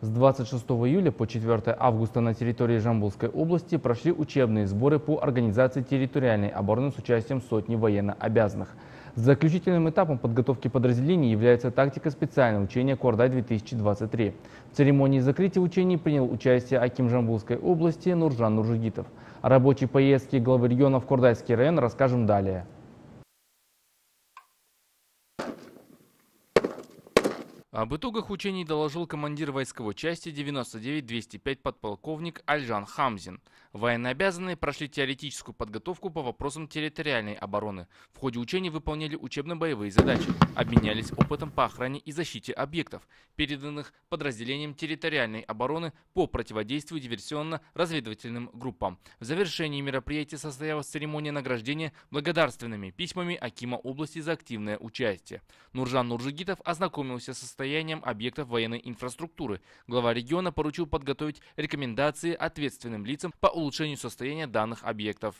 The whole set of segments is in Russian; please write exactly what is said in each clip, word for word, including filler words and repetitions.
С двадцать шестого июля по четвёртое августа на территории Жамбылской области прошли учебные сборы по организации территориальной обороны с участием сотни военнообязанных. Заключительным этапом подготовки подразделений является тактика специального учения «Курдай-две тысячи двадцать три». В церемонии закрытия учений принял участие аким Жамбылской области Нуржан Нуржигитов. О рабочей поездке главы региона в Курдайский район расскажем далее. Об итогах учений доложил командир войсковой части девяносто девять двести пять подполковник Альжан Хамзин. Военнообязанные прошли теоретическую подготовку по вопросам территориальной обороны. В ходе учений выполняли учебно-боевые задачи, обменялись опытом по охране и защите объектов, переданных подразделениям территориальной обороны по противодействию диверсионно-разведывательным группам. В завершении мероприятия состоялась церемония награждения благодарственными письмами акима области за активное участие. Нуржан Нуржигитов ознакомился с состоянием объектов военной инфраструктуры. Глава региона поручил подготовить рекомендации ответственным лицам по улучшению состояния данных объектов.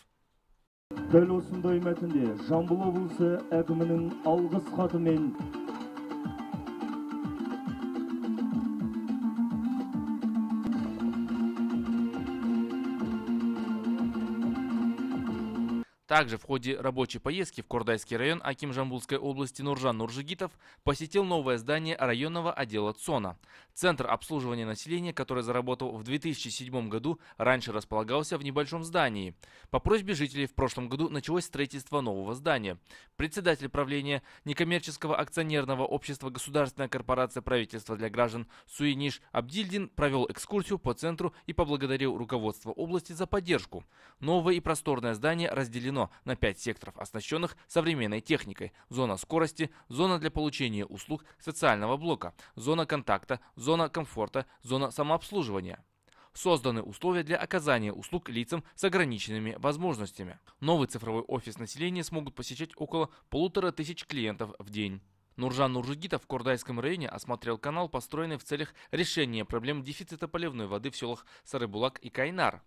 Также в ходе рабочей поездки в Курдайский район аким Жамбылской области Нуржан Нуржигитов посетил новое здание районного отдела ЦОНа. Центр обслуживания населения, который заработал в две тысячи седьмом году, раньше располагался в небольшом здании. По просьбе жителей в прошлом году началось строительство нового здания. Председатель правления некоммерческого акционерного общества «Государственная корпорация правительства для граждан» Суиниш Абдильдин провел экскурсию по центру и поблагодарил руководство области за поддержку. Новое и просторное здание разделено на пять секторов, оснащенных современной техникой: зона скорости, зона для получения услуг социального блока, зона контакта, зона комфорта, зона самообслуживания. Созданы условия для оказания услуг лицам с ограниченными возможностями. Новый цифровой офис населения смогут посещать около полутора тысяч клиентов в день. Нуржан Нуржигитов в Курдайском районе осмотрел канал, построенный в целях решения проблем дефицита поливной воды в селах Сарыбулак и Кайнар.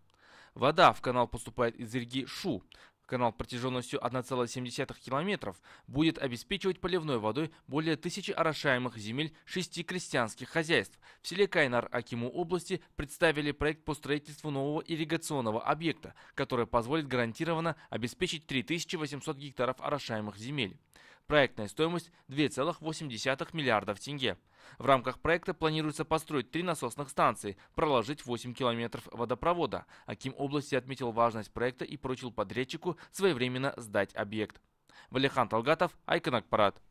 Вода в канал поступает из реки Шу. Канал протяженностью одна целая семь десятых километров будет обеспечивать поливной водой более тысячи орошаемых земель шести крестьянских хозяйств. В селе Кайнар акиму области представили проект по строительству нового ирригационного объекта, который позволит гарантированно обеспечить три тысячи восемьсот гектаров орошаемых земель. Проектная стоимость две целых восемь десятых миллиардов тенге. В рамках проекта планируется построить три насосных станции, проложить восемь километров водопровода. Аким области отметил важность проекта и поручил подрядчику своевременно сдать объект. Валехан Талгатов, Айконокпарат.